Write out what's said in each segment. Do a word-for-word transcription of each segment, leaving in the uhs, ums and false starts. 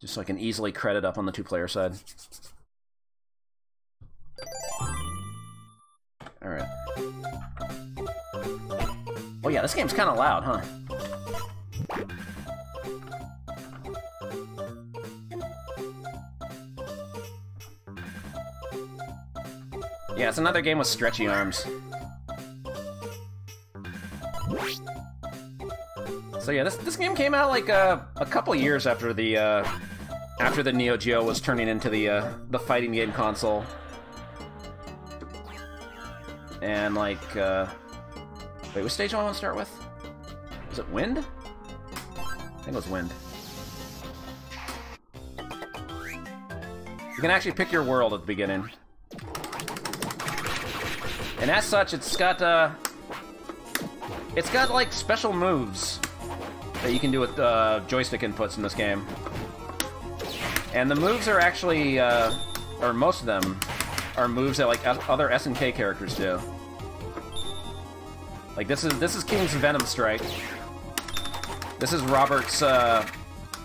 Just so I can easily credit up on the two-player side. Alright. Oh yeah, this game's kind of loud, huh? Yeah, it's another game with stretchy arms. So yeah, this this game came out like uh, a couple years after the uh, after the Neo Geo was turning into the uh, the fighting game console, and like uh, wait, what stage do I want to start with? Was it Wind? I think it was Wind. You can actually pick your world at the beginning. And as such, it's got, uh, it's got, like, special moves that you can do with, uh, joystick inputs in this game. And the moves are actually, uh, or most of them, are moves that, like, other S N K characters do. Like, this is, this is King's Venom Strike. This is Robert's, uh,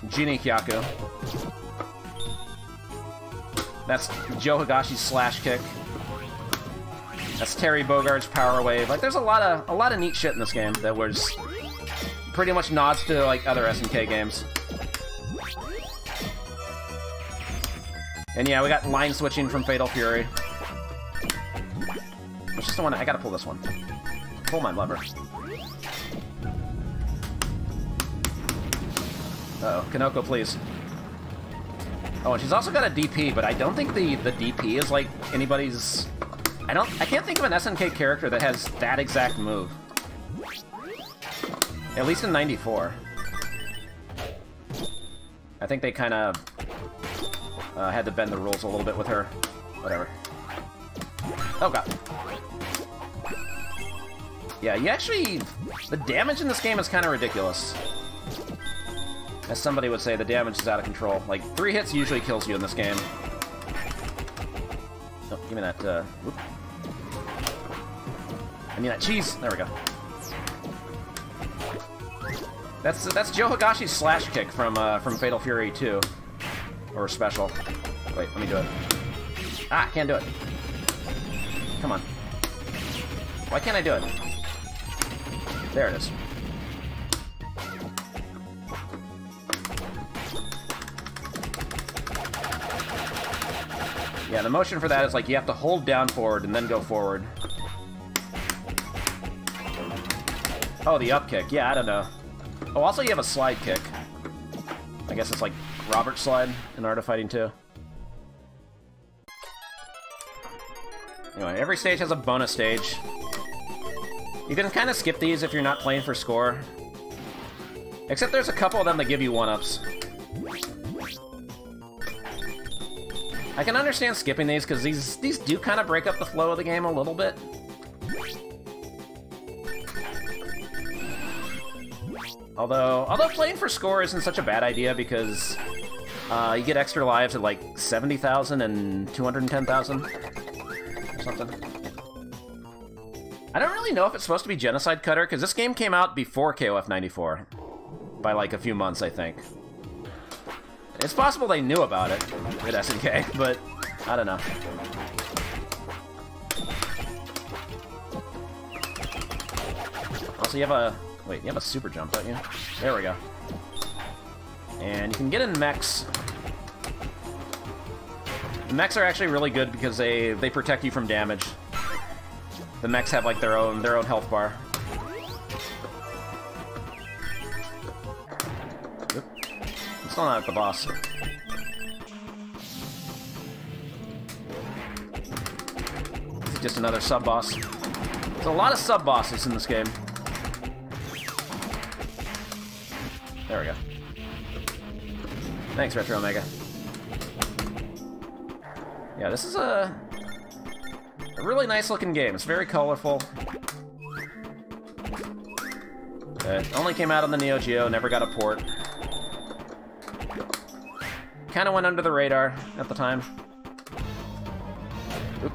Genie Kyaku. That's Joe Higashi's Slash Kick. That's Terry Bogard's Power Wave. Like, there's a lot of a lot of neat shit in this game that was pretty much nods to like other S N K games. And yeah, we got line switching from Fatal Fury. It's just the one I gotta pull this one. Pull my lever. Uh oh, Kanoko, please. Oh, and she's also got a D P, but I don't think the the D P is like anybody's. I don't. I can't think of an S N K character that has that exact move. At least in ninety-four. I think they kind of uh, had to bend the rules a little bit with her. Whatever. Oh god. Yeah, you actually. The damage in this game is kind of ridiculous. As somebody would say, the damage is out of control. Like three hits usually kills you in this game. Oh, give me that, uh, whoop. I mean that cheese! There we go. That's, that's Joe Higashi's Slash Kick from, uh, from Fatal Fury two. Or Special. Wait, let me do it. Ah, can't do it. Come on. Why can't I do it? There it is. Yeah, the motion for that is like you have to hold down forward and then go forward. Oh, the up kick. Yeah, I don't know. Oh, also you have a slide kick. I guess it's like Robert's slide in Art of Fighting two. Anyway, every stage has a bonus stage. You can kind of skip these if you're not playing for score. Except there's a couple of them that give you one-ups. I can understand skipping these, because these, these do kind of break up the flow of the game a little bit. Although, although playing for score isn't such a bad idea, because uh, you get extra lives at like seventy thousand and two hundred ten thousand, or something. I don't really know if it's supposed to be Genocide Cutter, because this game came out before K O F ninety-four, by like a few months, I think. It's possible they knew about it at S N K, but I don't know. Also, you have a... Wait, you have a super jump, don't you? There we go. And you can get in mechs. The mechs are actually really good because they, they protect you from damage. The mechs have, like, their own, their own health bar. Still not at the boss. It's just another sub-boss. There's a lot of sub-bosses in this game. There we go. Thanks, Retro Omega. Yeah, this is a, a really nice-looking game. It's very colorful. It only came out on the Neo Geo, never got a port. Kind of went under the radar at the time. Oop.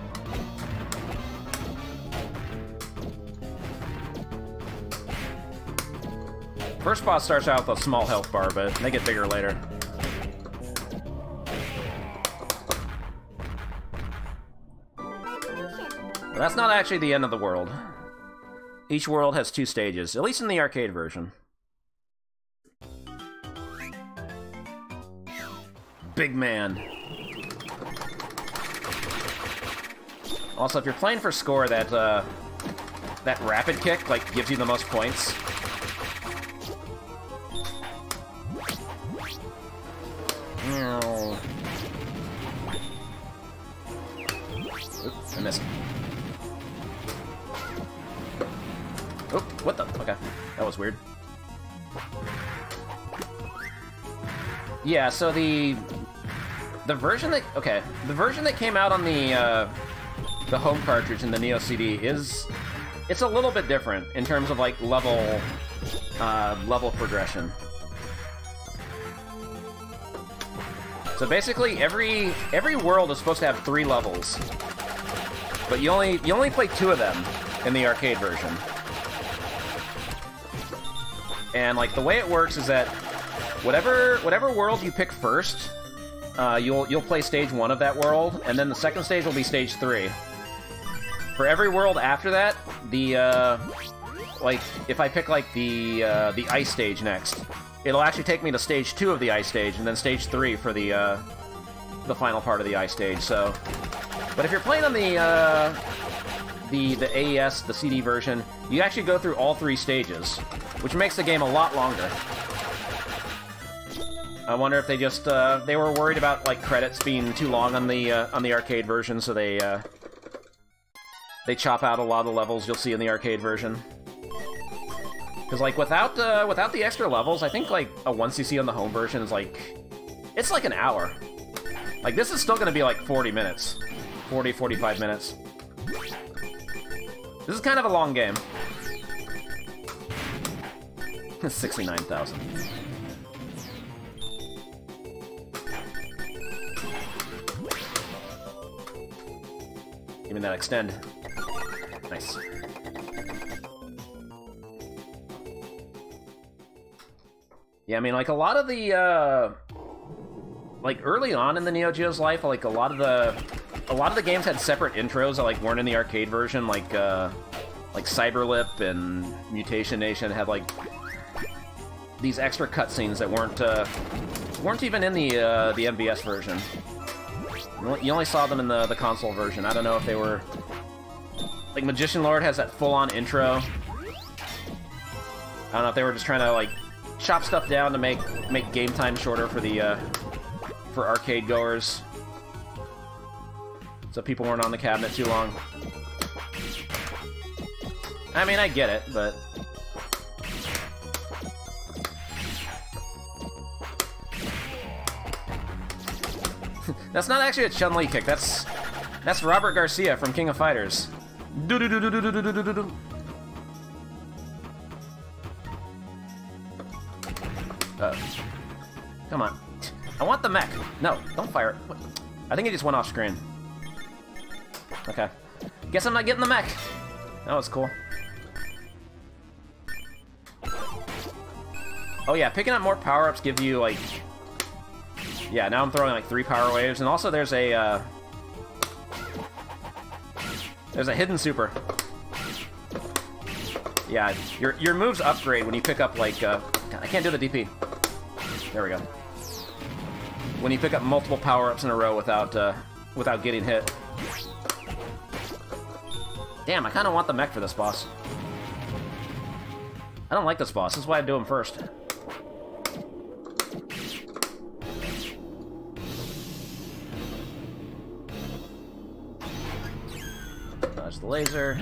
First boss starts out with a small health bar, but they get bigger later. But that's not actually the end of the world. Each world has two stages, at least in the arcade version. Big man. Also, if you're playing for score, that uh, that rapid kick like gives you the most points. Oops, I missed. Oh, what the? Okay, that was weird. Yeah, so the the version that okay, the version that came out on the uh, the home cartridge in the Neo C D is it's a little bit different in terms of like level uh, level progression. So basically, every every world is supposed to have three levels, but you only you only play two of them in the arcade version. And like the way it works is that whatever whatever world you pick first, uh, you'll you'll play stage one of that world, and then the second stage will be stage three. For every world after that, the uh, like if I pick like the uh, the ice stage next, it'll actually take me to stage two of the ice stage, and then stage three for the uh, the final part of the ice stage. So, but if you're playing on the uh, the the A E S, the C D version, you actually go through all three stages, which makes the game a lot longer. I wonder if they just uh, they were worried about like credits being too long on the uh, on the arcade version, so they uh, they chop out a lot of the levels you'll see in the arcade version. Because like without uh, without the extra levels, I think like a one C C on the home version is like it's like an hour. Like this is still going to be like forty minutes, forty, forty-five minutes. This is kind of a long game. sixty-nine thousand. Give me that extend. Nice. Yeah, I mean, like, a lot of the, uh... like, early on in the Neo Geo's life, like, a lot of the... a lot of the games had separate intros that, like, weren't in the arcade version, like, uh... like, CyberLip and Mutation Nation had, like, these extra cutscenes that weren't, uh... weren't even in the, uh, the M B S version. You only saw them in the, the console version. I don't know if they were... like, Magician Lord has that full-on intro. I don't know if they were just trying to, like... chop stuff down to make make game time shorter for the uh, for arcade goers, so people weren't on the cabinet too long. I mean, I get it, but that's not actually a Chun-Li kick. That's that's Robert Garcia from King of Fighters. Do do do do do do do do do. Uh, come on. I want the mech. No, don't fire it. What? I think it just went off screen. Okay. Guess I'm not getting the mech. That was cool. Oh yeah, picking up more power-ups give you, like... yeah, now I'm throwing, like, three power waves. And also there's a, uh... there's a hidden super. Yeah, your, your moves upgrade when you pick up, like, uh... God, I can't do the D P. There we go. When you pick up multiple power-ups in a row without uh, without getting hit. Damn, I kind of want the mech for this boss. I don't like this boss. That's why I do him first. Dodge the laser.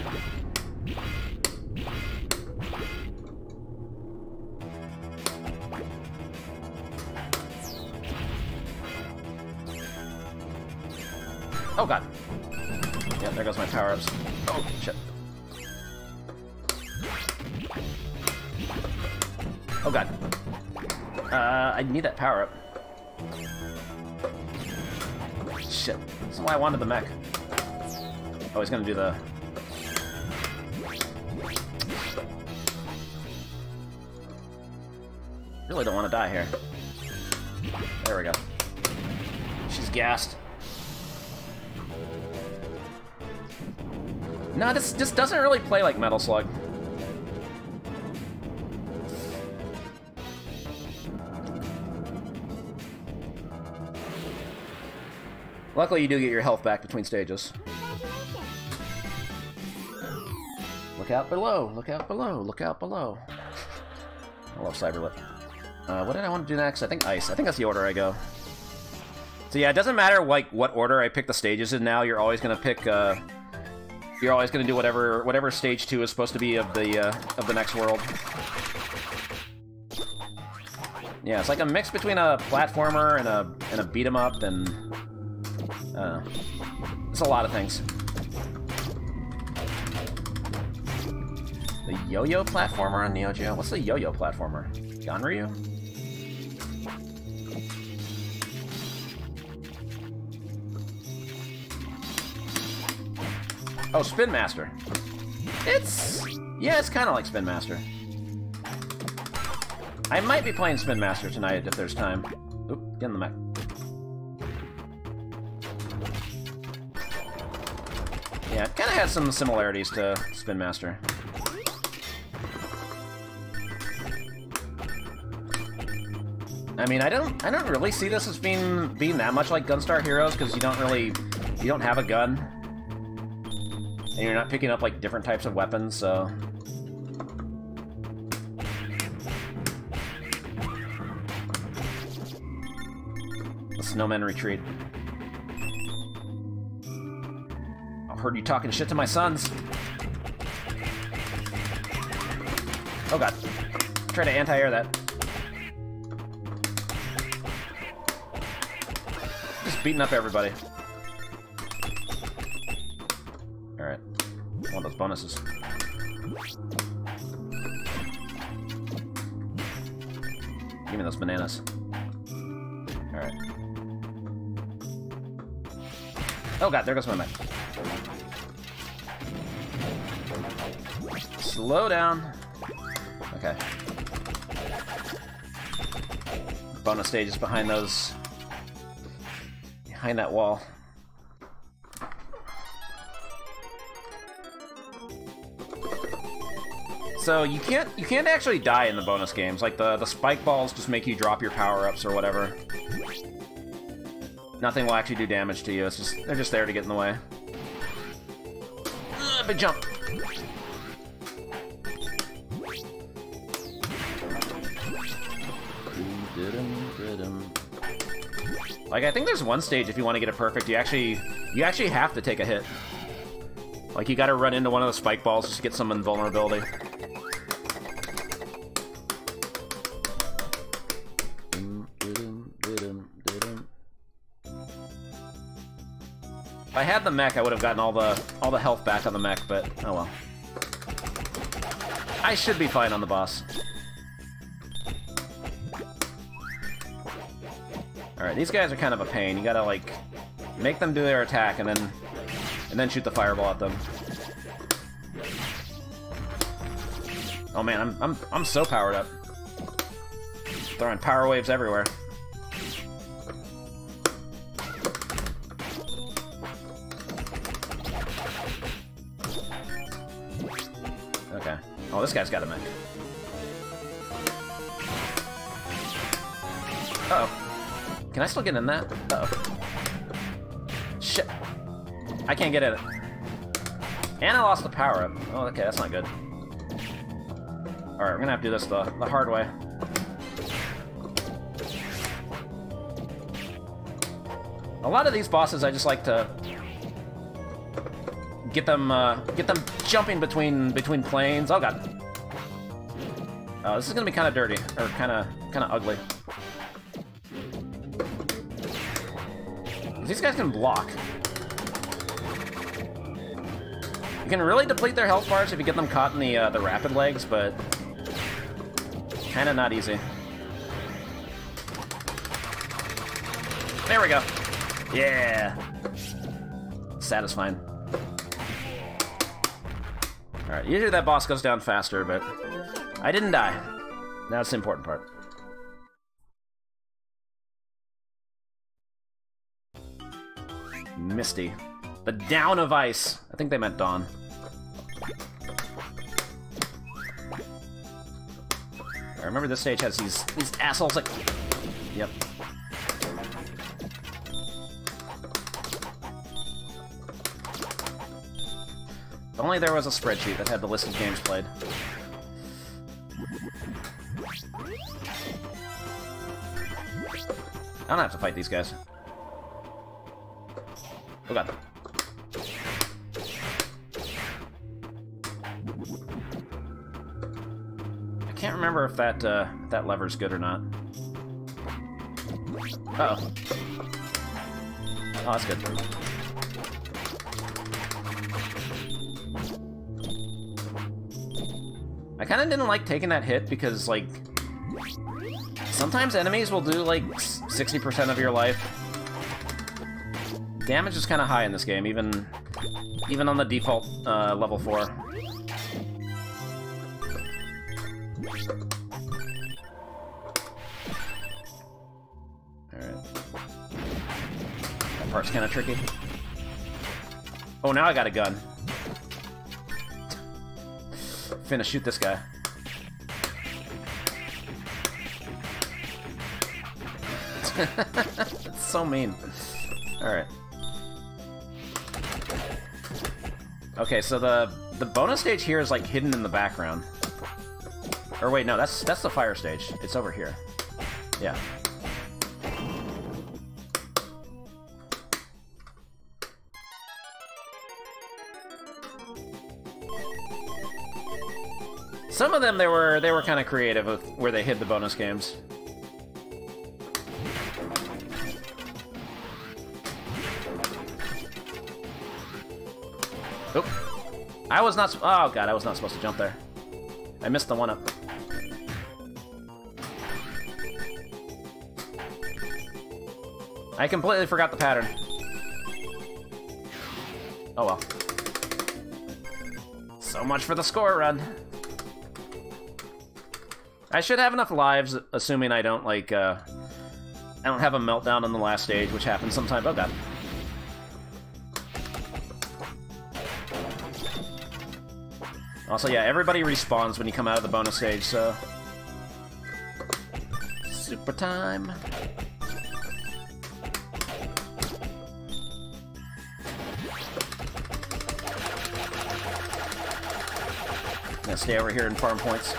Oh god. Yeah, there goes my power-ups. Oh, shit. Oh god. Uh, I need that power-up. Shit. This is why I wanted the mech. Oh, he's gonna do the... really don't want to die here. There we go. She's gassed. No, this just doesn't really play like Metal Slug. Luckily, you do get your health back between stages. Look out below, look out below, look out below. I love CyberLip. Uh, what did I want to do next? I think ice. I think that's the order I go. So yeah, it doesn't matter like what order I pick the stages in now. You're always gonna pick. Uh, you're always gonna do whatever whatever stage two is supposed to be of the uh, of the next world. Yeah, it's like a mix between a platformer and a and a beat 'em up and. Uh, it's a lot of things. The yo-yo platformer on Neo Geo? What's the yo-yo platformer? Ganryu? Oh, Spin Master. It's... yeah, it's kind of like Spin Master. I might be playing Spin Master tonight if there's time. Oop, get in the mech. Yeah, it kind of has some similarities to Spin Master. I mean, I don't, I don't really see this as being being that much like Gunstar Heroes because you don't really, you don't have a gun, and you're not picking up like different types of weapons. So, the snowmen retreat. Heard you talking shit to my sons. Oh god. Try to anti-air that. Just beating up everybody. Alright. One of those bonuses. Give me those bananas. Alright. Oh god, there goes my mech. Slow down. Okay. Bonus stages behind those. Behind that wall. So you can't you can't actually die in the bonus games. Like the, the spike balls just make you drop your power-ups or whatever. Nothing will actually do damage to you. It's just they're just there to get in the way. Ugh, big jump. Like I think there's one stage if you want to get it perfect, you actually you actually have to take a hit. Like you got to run into one of the spike balls just to get some invulnerability. If I had the mech, I would have gotten all the all the health back on the mech, but oh well. I should be fine on the boss. Alright, these guys are kind of a pain. You gotta, like, make them do their attack and then and then shoot the fireball at them. Oh man, I'm I'm I'm so powered up. Throwing power waves everywhere. Okay. Oh, this guy's got a mech. Uh-oh. Can I still get in that? Uh-oh. Shit. I can't get in it. And I lost the power-up. Oh, okay, that's not good. Alright, we're gonna have to do this the, the hard way. A lot of these bosses, I just like to get them, uh, get them jumping between between planes. Oh, God. Oh, this is gonna be kind of dirty, or kind of kind of ugly. These guys can block. You can really deplete their health bars if you get them caught in the uh, the rapid legs, but kind of not easy. There we go. Yeah. Satisfying. All right. Usually that boss goes down faster, but I didn't die. That's the important part. Misty. The Down of Ice. I think they meant Dawn. remember this stage has these these assholes like... Yep. If only there was a spreadsheet that had the list of games played. I don't have to fight these guys. Oh god. I can't remember if that uh, if that lever's good or not. Uh oh. Oh, that's good. I kind of didn't like taking that hit because, like, sometimes enemies will do like sixty percent of your life. Damage is kind of high in this game, even even on the default uh, level four. Alright. That part's kind of tricky. Oh, now I got a gun. Finna shoot this guy. That's so mean. Alright. Okay, so the the bonus stage here is like hidden in the background. Or wait, no, that's that's the fire stage. It's over here. Yeah. Some of them they were they were kind of creative with where they hid the bonus games. I was not. Oh god, I was not supposed to jump there. I missed the one up. I completely forgot the pattern. Oh well. So much for the score run. I should have enough lives, assuming I don't like. Uh, I don't have a meltdown on the last stage, which happens sometimes. Oh god. Also, yeah, everybody respawns when you come out of the bonus stage, so... Super time! I'm gonna stay over here and farm points.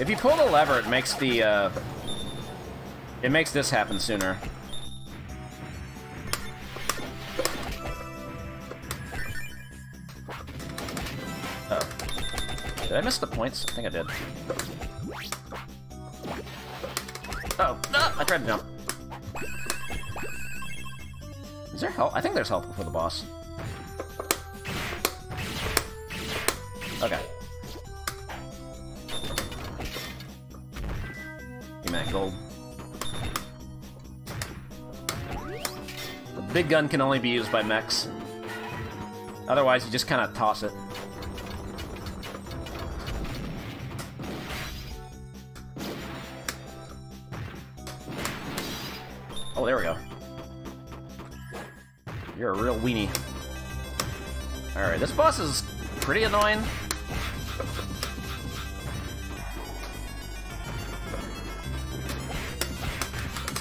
If you pull the lever, it makes the, uh, it makes this happen sooner. Oh. Did I miss the points? I think I did. Uh-oh. Ah, I tried to jump. Is there help? I think there's help before the boss. Okay. Gold. The big gun can only be used by mechs. Otherwise, you just kind of toss it. Oh, there we go. You're a real weenie. Alright, this boss is pretty annoying.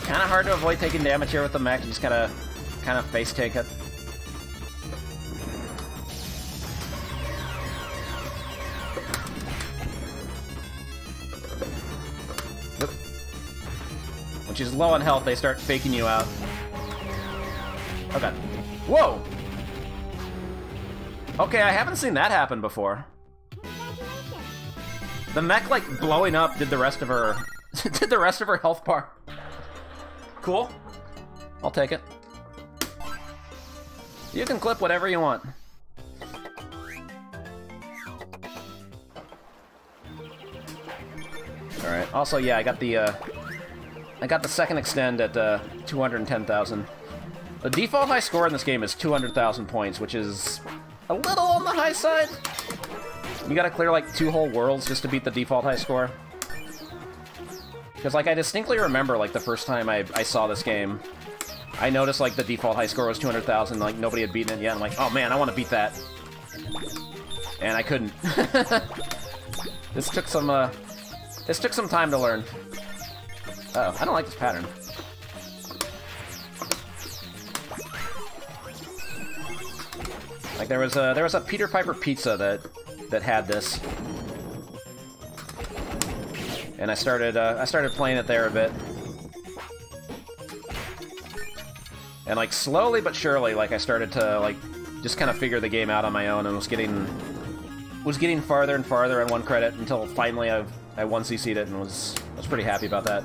Kind of hard to avoid taking damage here with the mech. You just gotta kind of face take it. Oop. When she's low on health, they start faking you out. Oh god. Whoa! Okay, I haven't seen that happen before. The mech, like, blowing up did the rest of her... did the rest of her health bar. Cool. I'll take it. You can clip whatever you want. All right. Also, yeah, I got the uh, I got the second extend at uh, two hundred ten thousand. The default high score in this game is two hundred thousand points, which is a little on the high side. You got to clear like two whole worlds just to beat the default high score. Because, like, I distinctly remember, like, the first time I, I saw this game, I noticed, like, the default high score was two hundred thousand, like, nobody had beaten it yet. I'm like, oh man, I want to beat that. And I couldn't. This took some, uh... This took some time to learn. Uh-oh, I don't like this pattern. Like, there was a, there was a Peter Piper pizza that, that had this. And I started, uh, I started playing it there a bit. And, like, slowly but surely, like, I started to, like, just kind of figure the game out on my own, and was getting, was getting farther and farther on one credit until finally I, I one C C'd it, and was, was pretty happy about that.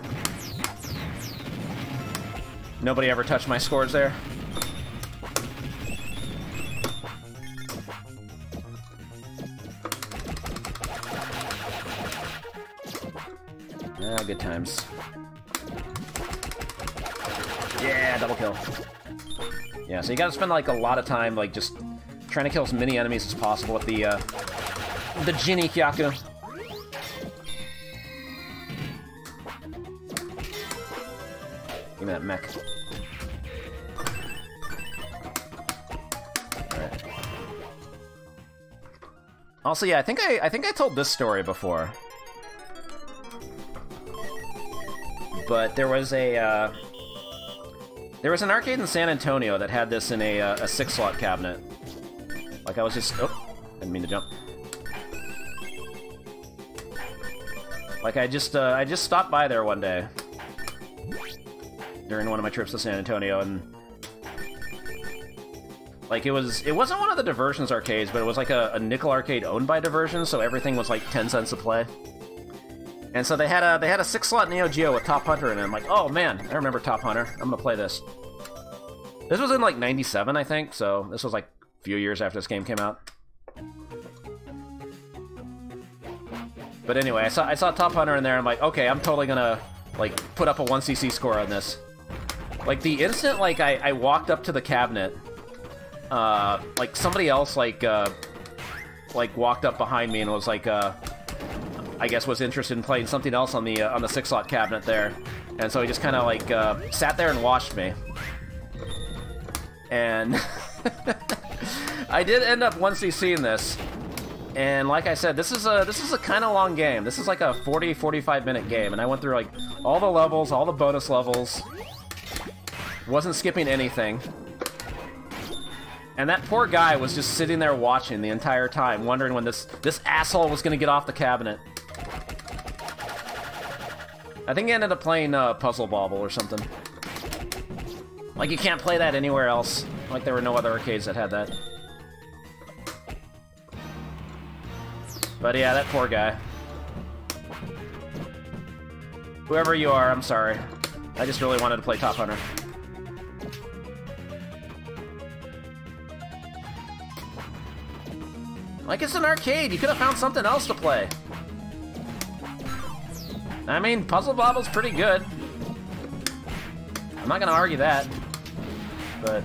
Nobody ever touched my scores there. Ah, good times. Yeah, double kill. Yeah, so you gotta spend, like, a lot of time, like, just trying to kill as many enemies as possible with the, uh... the Jinny Kyaku. Give me that mech. Alright. Also, yeah, I think I, I think I told this story before. But there was a, uh... there was an arcade in San Antonio that had this in a, uh, a six-slot cabinet. Like, I was just... Oh, didn't mean to jump. Like, I just, uh, I just stopped by there one day. During one of my trips to San Antonio, and... Like, it was... It wasn't one of the Diversions arcades, but it was like a, a nickel arcade owned by Diversions, so everything was like ten cents to play. And so they had a they had a six-slot Neo Geo with Top Hunter in it. I'm like, oh man, I remember Top Hunter. I'm gonna play this. This was in like ninety-seven, I think. So this was like a few years after this game came out. But anyway, I saw I saw Top Hunter in there. I'm like, okay, I'm totally gonna like put up a one C C score on this. Like the instant like I I walked up to the cabinet, uh, like somebody else like uh, like walked up behind me and was like. Uh, I guess was interested in playing something else on the uh, on the six slot cabinet there, and so he just kind of like uh, sat there and watched me. And I did end up one C C'ing this, and like I said, this is a this is a kind of long game. This is like a forty, forty-five minute game, and I went through like all the levels, all the bonus levels. Wasn't skipping anything. And that poor guy was just sitting there watching the entire time, wondering when this this asshole was gonna get off the cabinet. I think he ended up playing uh, Puzzle Bobble or something. Like, you can't play that anywhere else. Like, there were no other arcades that had that. But yeah, that poor guy. Whoever you are, I'm sorry. I just really wanted to play Top Hunter. Like, it's an arcade! You could have found something else to play! I mean, Puzzle Bobble's pretty good. I'm not gonna argue that. But...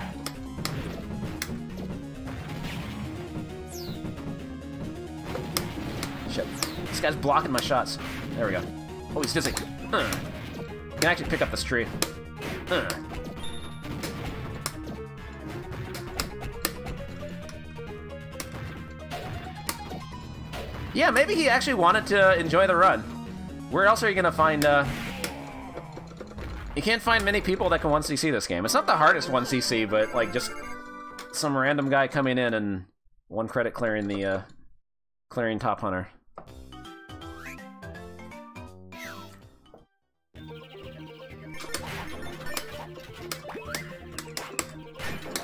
Shit. This guy's blocking my shots. There we go. Oh, he's dizzy. Uh. You can actually pick up this tree. Uh. Yeah, maybe he actually wanted to enjoy the run. Where else are you gonna find, uh... You can't find many people that can one C C this game. It's not the hardest one C C, but, like, just some random guy coming in and one credit clearing the, uh... clearing Top Hunter.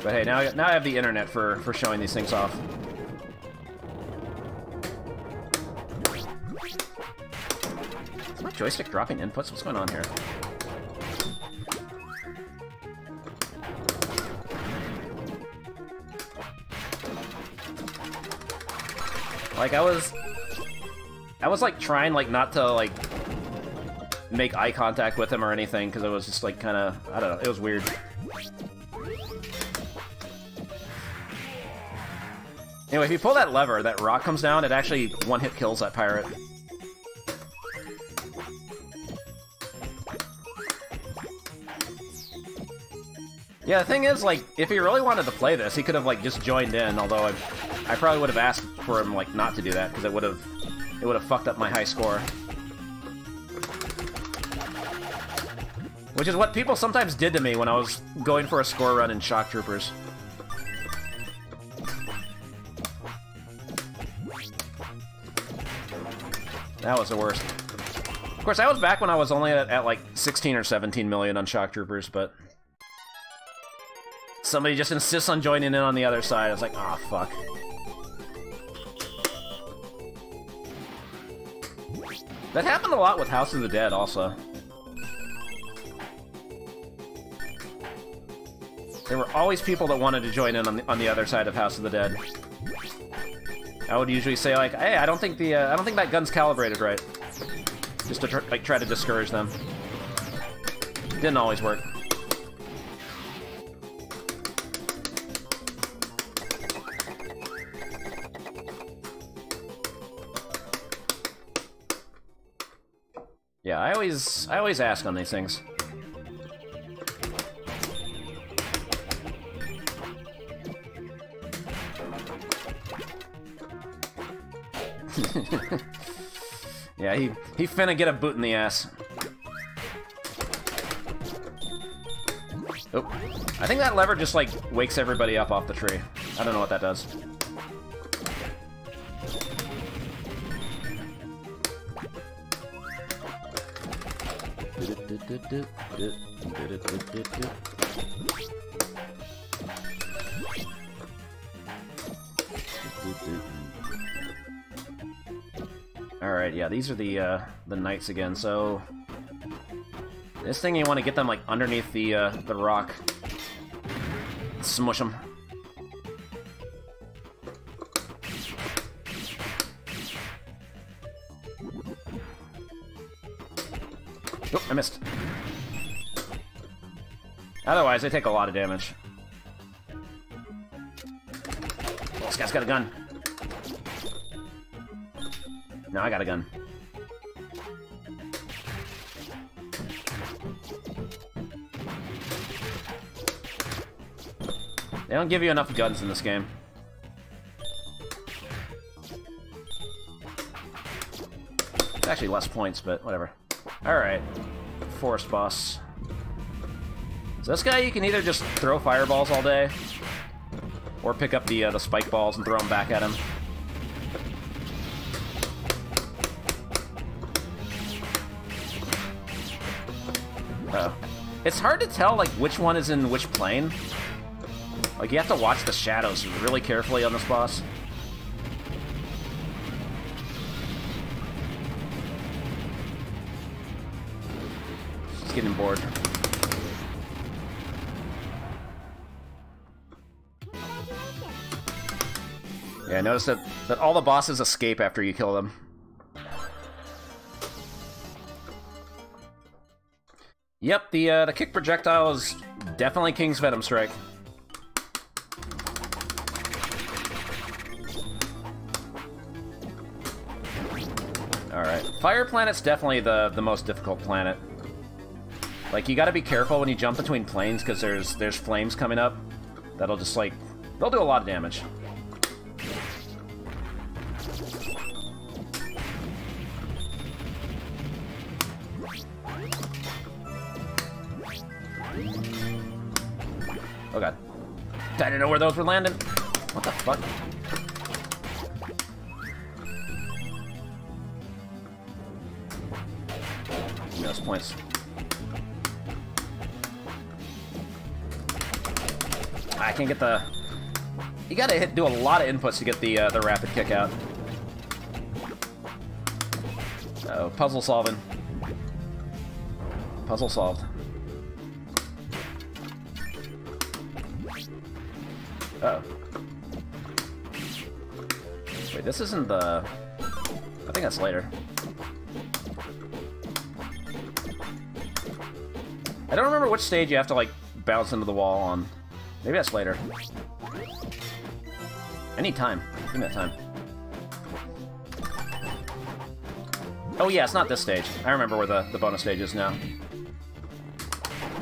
But hey, now, now I have the internet for, for showing these things off. Is my joystick dropping inputs? What's going on here? Like, I was... I was, like, trying, like, not to, like, make eye contact with him or anything, because it was just, like, kind of... I don't know, it was weird. Anyway, if you pull that lever, that rock comes down, it actually one-hit kills that pirate. Yeah, the thing is, like, if he really wanted to play this, he could have, like, just joined in, although I, I probably would have asked for him, like, not to do that, because it would have, it would have fucked up my high score. Which is what people sometimes did to me when I was going for a score run in Shock Troopers. That was the worst. Of course, that was back when I was only at, at like sixteen or seventeen million on Shock Troopers, but somebody just insists on joining in on the other side. I was like, ah, fuck. That happened a lot with House of the Dead, also. There were always people that wanted to join in on the, on the other side of House of the Dead. I would usually say like, "Hey, I don't think the uh, I don't think that gun's calibrated right," just to tr like try to discourage them. Didn't always work. Yeah, I always I always ask on these things. Yeah, he, he finna get a boot in the ass. Oh, I think that lever just, like, wakes everybody up off the tree. I don't know what that does. Alright, yeah, these are the, uh, the knights again, so this thing, you want to get them, like, underneath the, uh, the rock. Smush them. Oh, I missed. Otherwise, they take a lot of damage. Oh, this guy's got a gun. Now I got a gun. They don't give you enough guns in this game. It's actually less points, but whatever. Alright. Forest boss. So this guy, you can either just throw fireballs all day, or pick up the, uh, the spike balls and throw them back at him. It's hard to tell, like, which one is in which plane. Like, you have to watch the shadows really carefully on this boss. Just getting bored. Yeah, notice that, that all the bosses escape after you kill them. Yep, the uh, the kick projectile is definitely King's Venom Strike. Alright, Fire Planet's definitely the, the most difficult planet. Like, you gotta be careful when you jump between planes, because there's, there's flames coming up. That'll just, like, they'll do a lot of damage. Oh god. I didn't know where those were landing. What the fuck? Give me those points. I can't get the... You gotta hit, do a lot of inputs to get the, uh, the rapid kick out. Uh-oh, puzzle solving. Puzzle solved. Uh oh. Wait, this isn't the... I think that's later. I don't remember which stage you have to, like, bounce into the wall on. Maybe that's later. I need time. Give me that time. Oh yeah, it's not this stage. I remember where the, the bonus stage is now.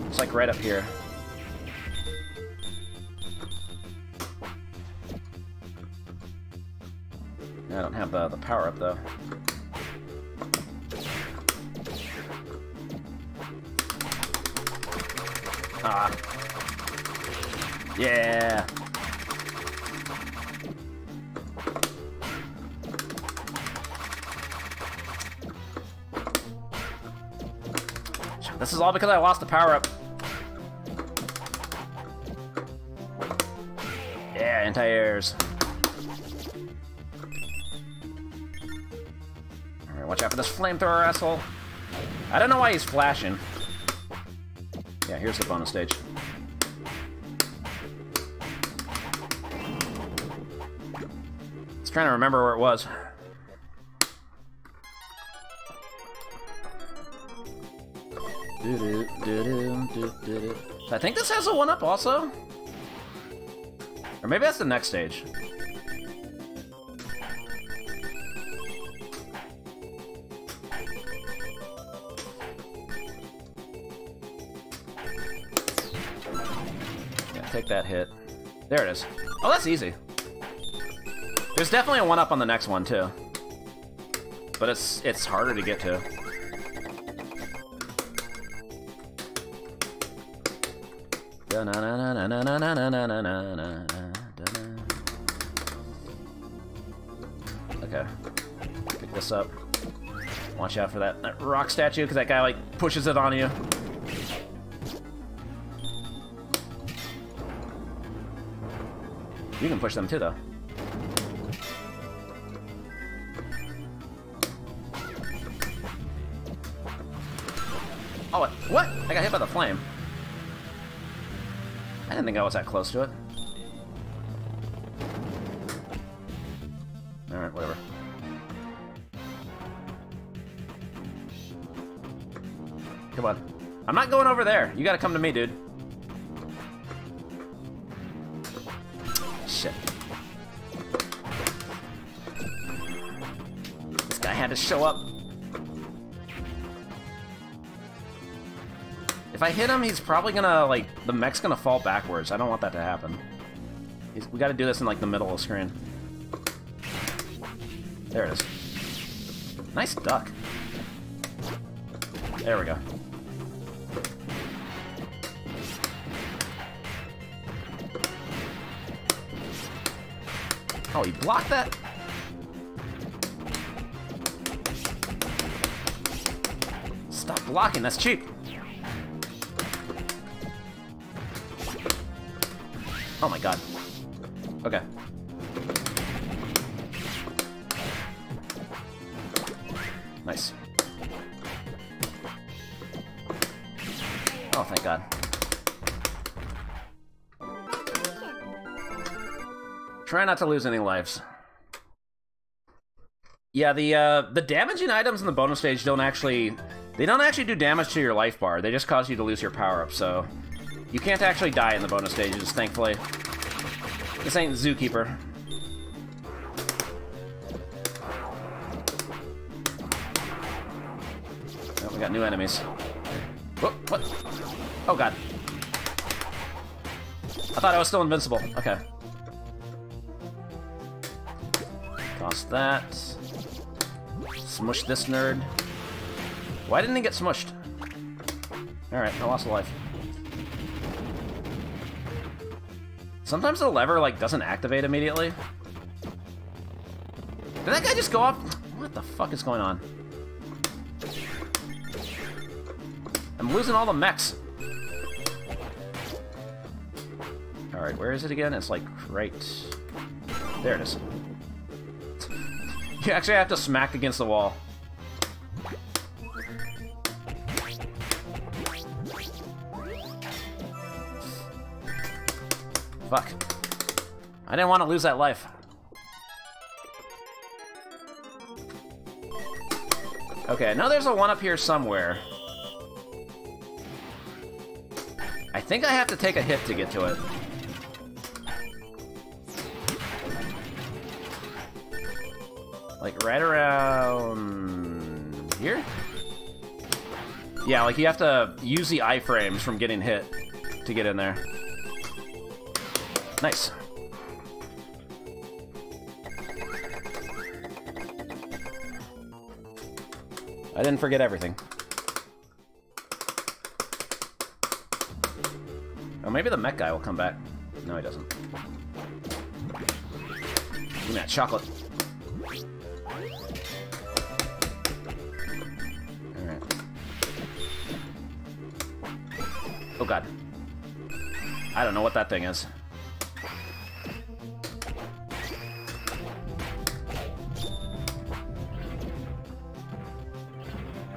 It's like right up here. I don't have the, the power up though. Ah. Yeah. This is all because I lost the power up. Yeah, anti-airs. Alright, watch out for this flamethrower asshole. I don't know why he's flashing. Yeah, here's the bonus stage. I was trying to remember where it was. Do-do, do-do, do-do. I think this has a one-up also? Or maybe that's the next stage. Yeah, take that hit. There it is. Oh, that's easy. There's definitely a one-up on the next one, too. But it's it's harder to get to. Okay, pick this up. Watch out for that, that rock statue, because that guy like pushes it on you. You can push them too, though. Oh, what? I got hit by the flame. I didn't think I was that close to it. Alright, whatever. Come on. I'm not going over there. You gotta come to me, dude. Shit. This guy had to show up. If I hit him, he's probably gonna, like, the mech's gonna fall backwards. I don't want that to happen. He's, we gotta do this in, like, the middle of the screen. There it is. Nice duck. There we go. Oh, he blocked that? Stop blocking, that's cheap. Oh my god. Okay. Nice. Oh, thank god. Try not to lose any lives. Yeah, the uh, the damaging items in the bonus stage don't actually... They don't actually do damage to your life bar. They just cause you to lose your power-up, so... You can't actually die in the bonus stages, thankfully. This ain't Zookeeper. Oh, we got new enemies. Whoa, what? Oh god. I thought I was still invincible. Okay. Toss that. Smush this nerd. Why didn't he get smushed? Alright, I lost a life. Sometimes the lever, like, doesn't activate immediately. Did that guy just go off? What the fuck is going on? I'm losing all the mechs. Alright, where is it again? It's, like, right... There it is. You actually have to smack against the wall. Fuck. I didn't want to lose that life. Okay, now there's a one up here somewhere. I think I have to take a hit to get to it. Like, right around... here? Yeah, like, you have to use the iframes from getting hit to get in there. Nice. I didn't forget everything. Oh, maybe the mech guy will come back. No, he doesn't. Give me that chocolate. Alright. Oh god. I don't know what that thing is.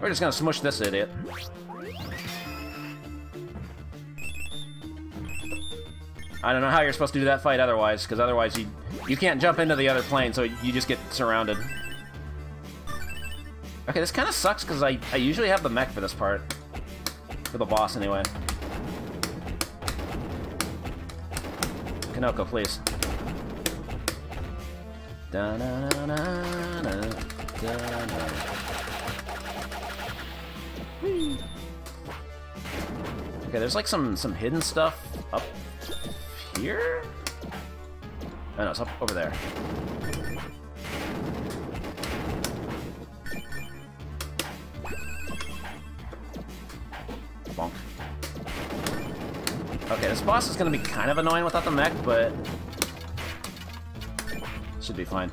We're just gonna smush this idiot. I don't know how you're supposed to do that fight otherwise, because otherwise you you can't jump into the other plane, so you just get surrounded. Okay, this kind of sucks, because I, I usually have the mech for this part. For the boss, anyway. Kanoko, please. Da -da -da -da -da -da -da. Okay, there's like some, some hidden stuff up here? Oh no, it's up over there. Bonk. Okay, this boss is gonna be kind of annoying without the mech, but should be fine.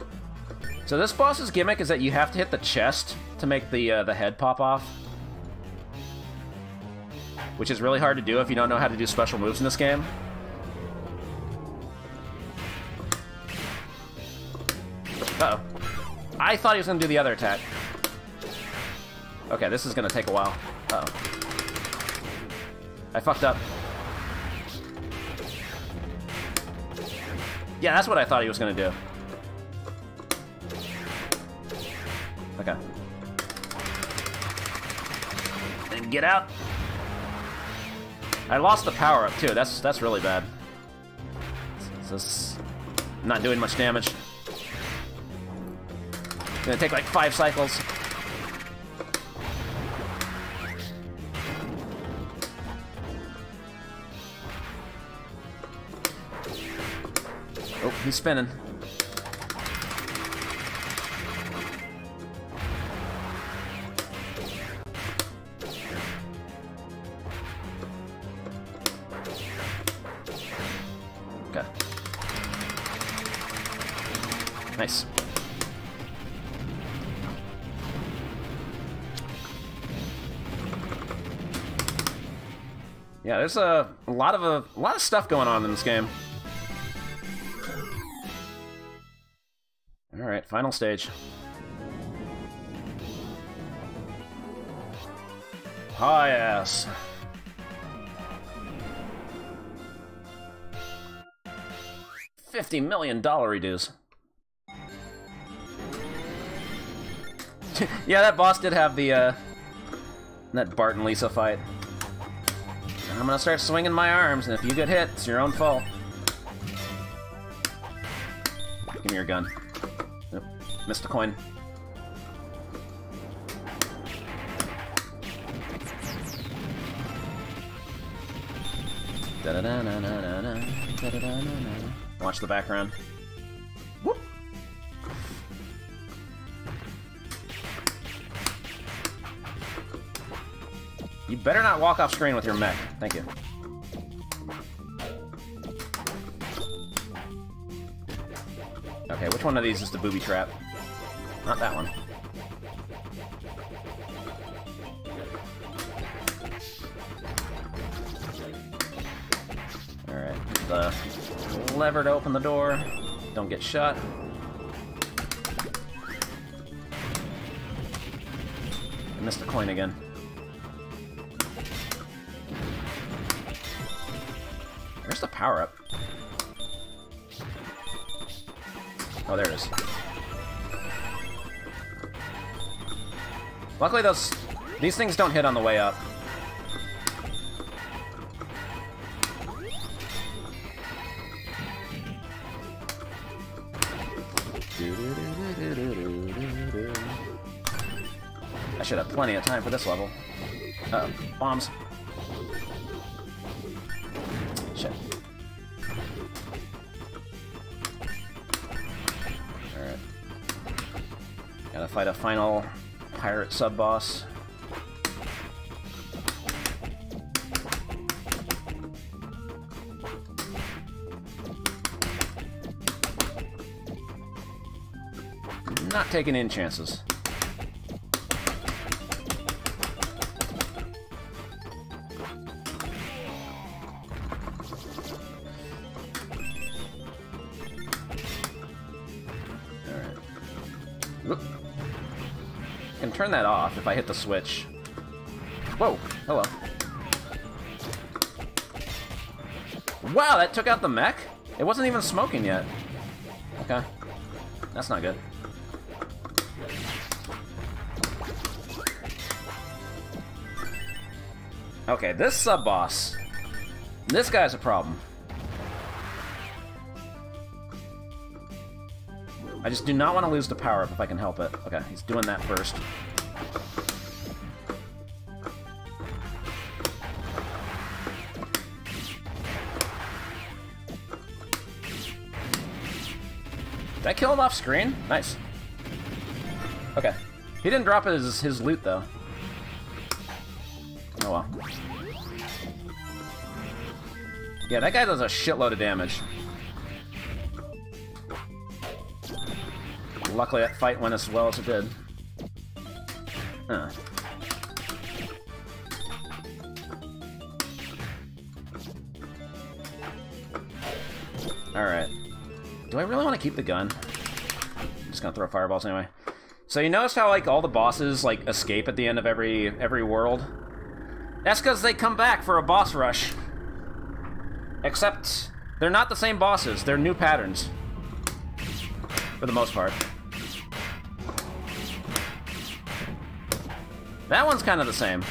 So this boss's gimmick is that you have to hit the chest to make the uh, the head pop off, which is really hard to do if you don't know how to do special moves in this game. Uh-oh. I thought he was gonna do the other attack. Okay, this is gonna take a while. Uh-oh. I fucked up. Yeah, that's what I thought he was gonna do. Okay. And get out! I lost the power-up, too. That's, that's really bad. This is not doing much damage. It's gonna take like five cycles. Oh, he's spinning. Okay. Nice. Yeah, there's a, a lot of a, a lot of stuff going on in this game. All right, final stage. Hi ass. Fifty million dollar dues. Yeah, that boss did have the uh, that Bart and Lisa fight. I'm gonna start swinging my arms, and if you get hit, it's your own fault. Give me your gun. Nope, missed a coin. Watch the background. Whoop. You better not walk off screen with your mech. Thank you. Okay, which one of these is the booby trap? Not that one. Alright, the lever to open the door. Don't get shot. I missed the coin again. The power up. Oh, there it is. Luckily, those these things don't hit on the way up. I should have plenty of time for this level. Uh-oh, bombs. Shit. Gotta fight a final pirate sub-boss. Not taking any chances. Turn that off if I hit the switch. Whoa, hello. Wow, that took out the mech? It wasn't even smoking yet. Okay, that's not good. Okay, this sub-boss. This guy's a problem. I just do not want to lose the power-up if I can help it. Okay, he's doing that first. Did I kill him off screen? Nice. Okay. He didn't drop his, his loot, though. Oh well. Yeah, that guy does a shitload of damage. Luckily, that fight went as well as it did. Huh. Alright. Do I really want to keep the gun? I'm just gonna throw fireballs anyway. So you notice how, like, all the bosses, like, escape at the end of every, every world? That's because they come back for a boss rush. Except, they're not the same bosses. They're new patterns. For the most part. That one's kind of the same.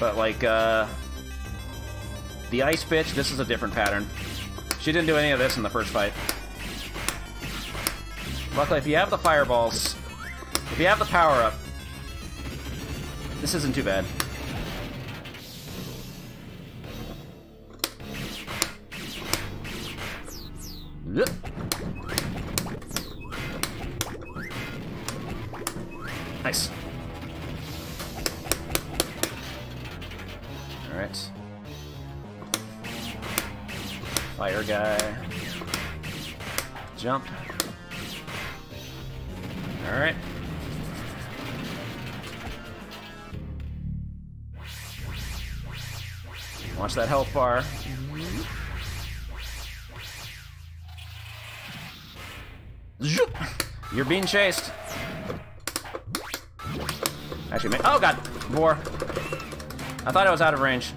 But like, uh... the ice bitch, this is a different pattern. She didn't do any of this in the first fight. Luckily, if you have the fireballs, if you have the power-up, this isn't too bad. Yep. Nice. All right. Fire guy. Jump. All right. Watch that health bar. You're being chased. Actually, oh god, more. I thought I was out of range.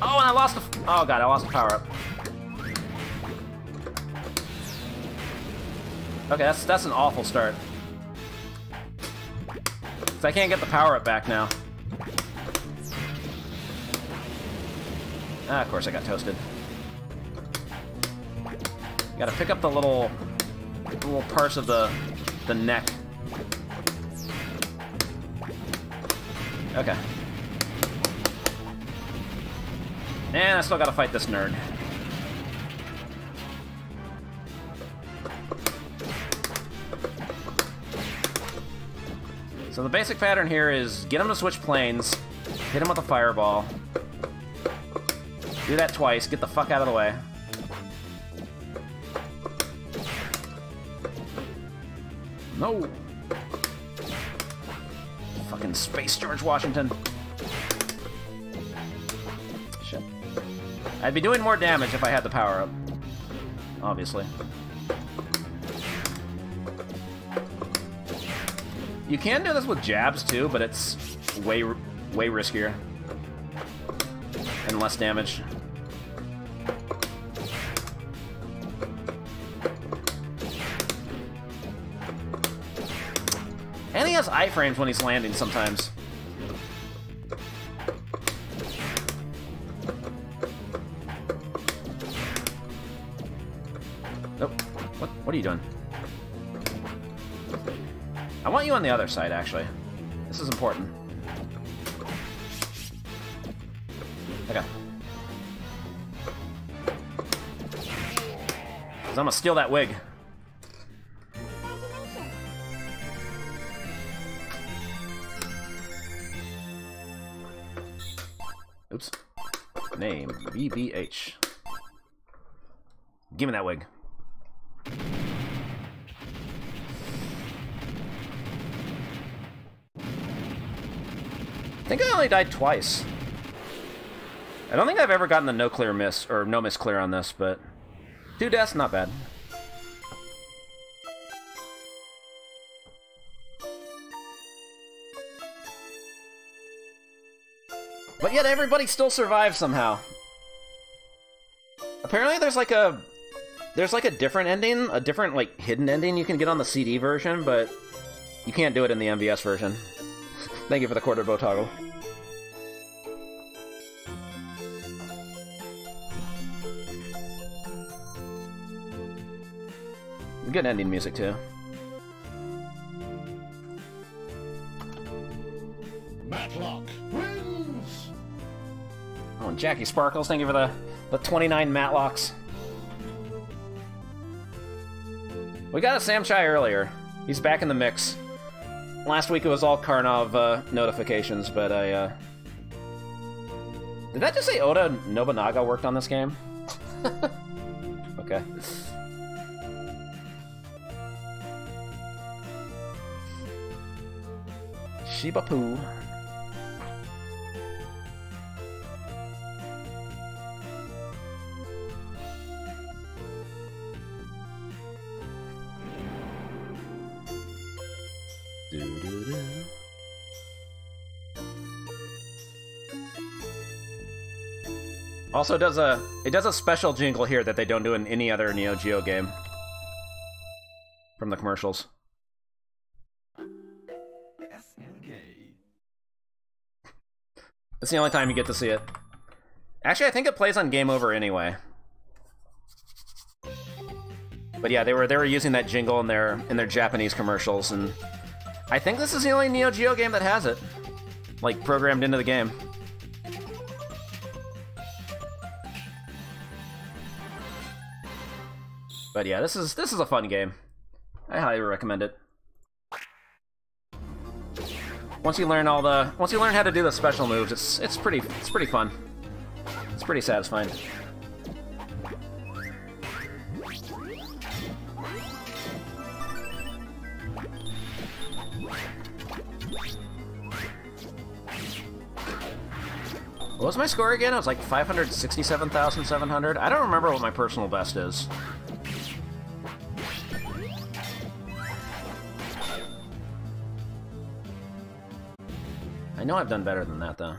Oh, and I lost the. F oh god, I lost the power up. Okay, that's that's an awful start. So I can't get the power up back now. Ah, of course I got toasted. Got to pick up the little. Little parts of the the neck. Okay. And I still gotta fight this nerd. So the basic pattern here is get him to switch planes, hit him with a fireball, do that twice, get the fuck out of the way. No! Fucking space George Washington. Shit. I'd be doing more damage if I had the power up. Obviously. You can do this with jabs too, but it's way, way riskier. And less damage. And he has iframes when he's landing sometimes. Nope. What, what are you doing? I want you on the other side, actually. This is important. Okay. Because I'm going to steal that wig. Oops. Name, V B H. Give me that wig. I think I only died twice. I don't think I've ever gotten the no clear miss, or no miss clear on this, but two deaths, not bad. But yet everybody still survives somehow. Apparently there's like a there's like a different ending, a different like hidden ending you can get on the C D version, but you can't do it in the M V S version. Thank you for the quarter bow toggle. Good ending music too. Matlock wins. Oh, and Jackie Sparkles, thank you for the the twenty-nine Matlocks. We got a Sam Chai earlier. He's back in the mix. Last week it was all Karnov uh, notifications, but I uh... did that just say Oda Nobunaga worked on this game? Okay. Shiba Poo. Also does a it does a special jingle here that they don't do in any other Neo Geo game from the commercials. It's the only time you get to see it. Actually, I think it plays on Game Over anyway. But yeah, they were they were using that jingle in their in their Japanese commercials, and I think this is the only Neo Geo game that has it, like programmed into the game. But yeah, this is this is a fun game. I highly recommend it. Once you learn all the, once you learn how to do the special moves, it's it's pretty it's pretty fun. It's pretty satisfying. What was my score again? It was like five hundred sixty-seven thousand seven hundred. I don't remember what my personal best is. I know I've done better than that, though.